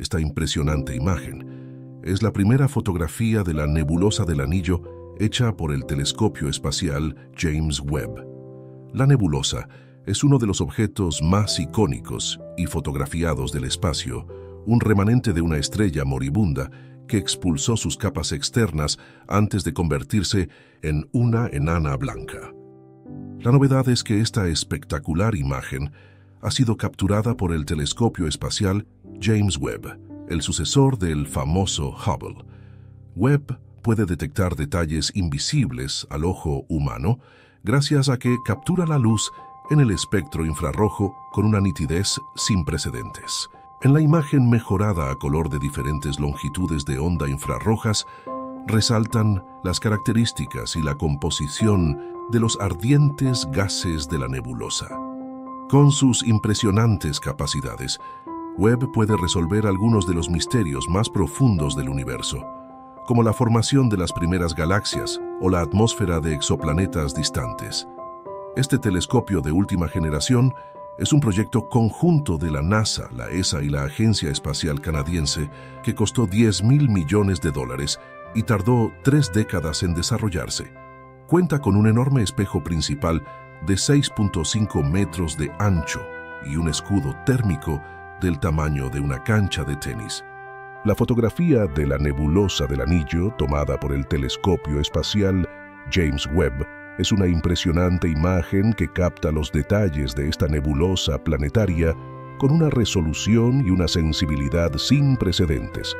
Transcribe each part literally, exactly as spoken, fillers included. esta impresionante imagen. Es la primera fotografía de la nebulosa del anillo hecha por el telescopio espacial James Webb. La nebulosa es uno de los objetos más icónicos y fotografiados del espacio, un remanente de una estrella moribunda que expulsó sus capas externas antes de convertirse en una enana blanca. La novedad es que esta espectacular imagen ha sido capturada por el telescopio espacial James Webb, el sucesor del famoso Hubble. Webb puede detectar detalles invisibles al ojo humano gracias a que captura la luz en el espectro infrarrojo con una nitidez sin precedentes. En la imagen mejorada a color de diferentes longitudes de onda infrarrojas, resaltan las características y la composición de los ardientes gases de la nebulosa. Con sus impresionantes capacidades, Webb puede resolver algunos de los misterios más profundos del universo, como la formación de las primeras galaxias o la atmósfera de exoplanetas distantes. Este telescopio de última generación es un proyecto conjunto de la NASA, la E S A y la Agencia Espacial Canadiense que costó diez mil millones de dólares y tardó tres décadas en desarrollarse. Cuenta con un enorme espejo principal de seis punto cinco metros de ancho y un escudo térmico del tamaño de una cancha de tenis. La fotografía de la nebulosa del anillo tomada por el telescopio espacial James Webb es una impresionante imagen que capta los detalles de esta nebulosa planetaria con una resolución y una sensibilidad sin precedentes.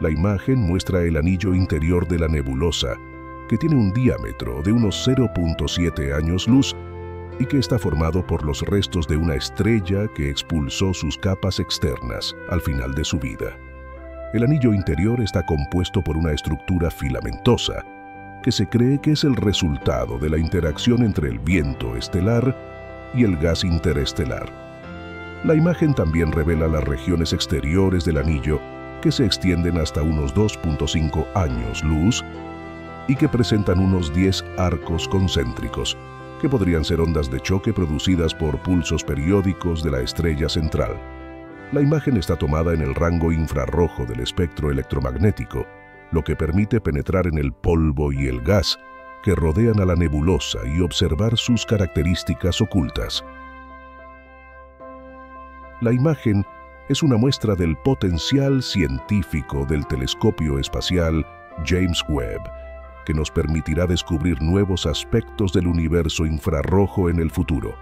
La imagen muestra el anillo interior de la nebulosa, que tiene un diámetro de unos cero punto siete años luz y que está formado por los restos de una estrella que expulsó sus capas externas al final de su vida. El anillo interior está compuesto por una estructura filamentosa, que se cree que es el resultado de la interacción entre el viento estelar y el gas interestelar. La imagen también revela las regiones exteriores del anillo que se extienden hasta unos dos punto cinco años luz y que presentan unos diez arcos concéntricos, que podrían ser ondas de choque producidas por pulsos periódicos de la estrella central. La imagen está tomada en el rango infrarrojo del espectro electromagnético, lo que permite penetrar en el polvo y el gas que rodean a la nebulosa y observar sus características ocultas. La imagen es una muestra del potencial científico del telescopio espacial James Webb, que nos permitirá descubrir nuevos aspectos del universo infrarrojo en el futuro.